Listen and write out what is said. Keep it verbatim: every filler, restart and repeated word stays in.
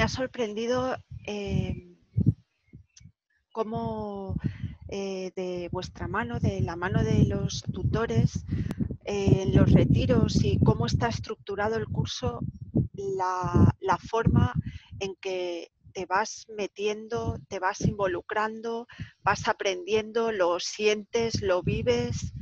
me ha sorprendido eh, cómo eh, de vuestra mano, de la mano de los tutores, eh, en los retiros y cómo está estructurado el curso, la, la forma en que te vas metiendo, te vas involucrando, vas aprendiendo, lo sientes, lo vives.